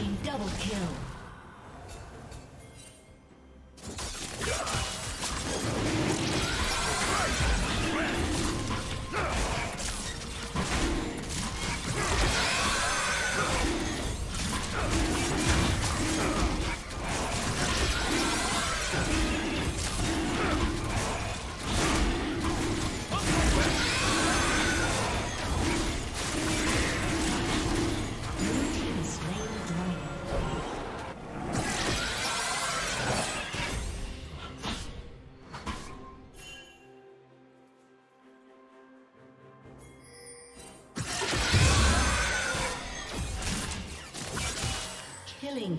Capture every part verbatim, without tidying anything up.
Team double kill. Killing.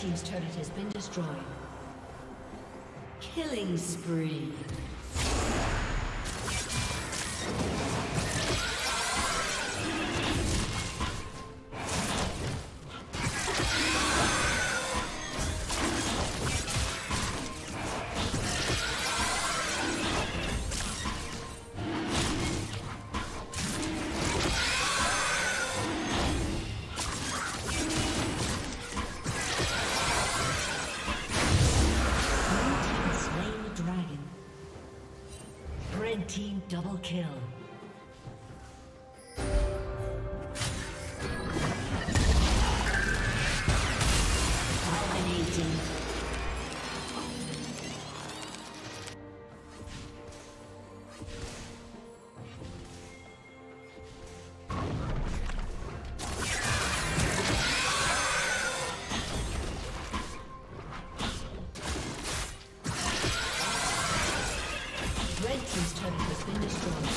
Team's turret has been destroyed. Killing spree. Team double kill. Dominating. Red team's turret has been destroyed.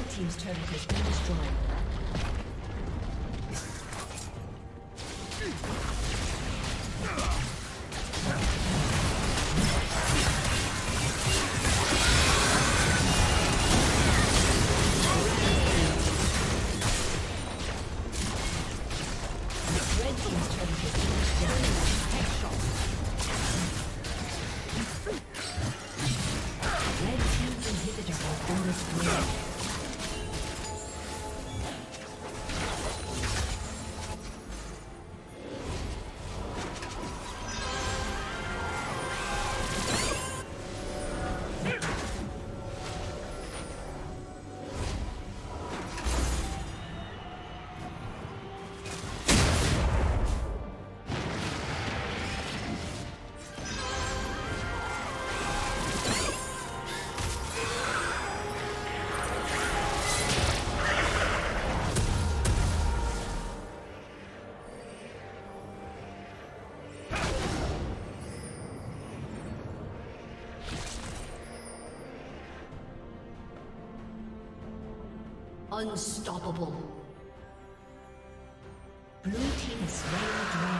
Red team's turret has been destroyed. Unstoppable. Blue team is slain the dragon.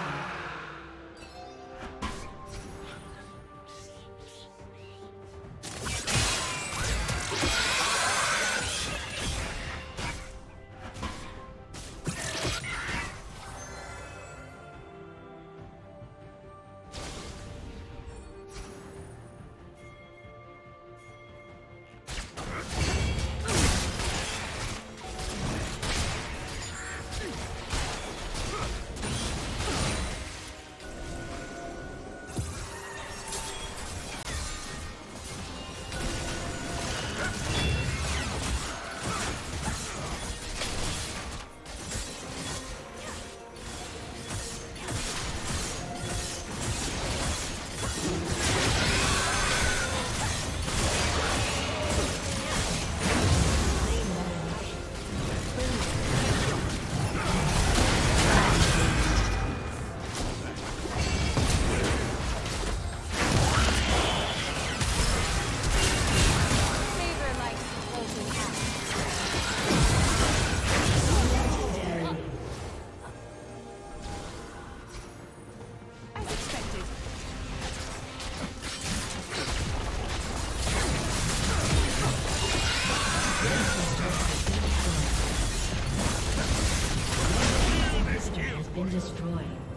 Destroyed.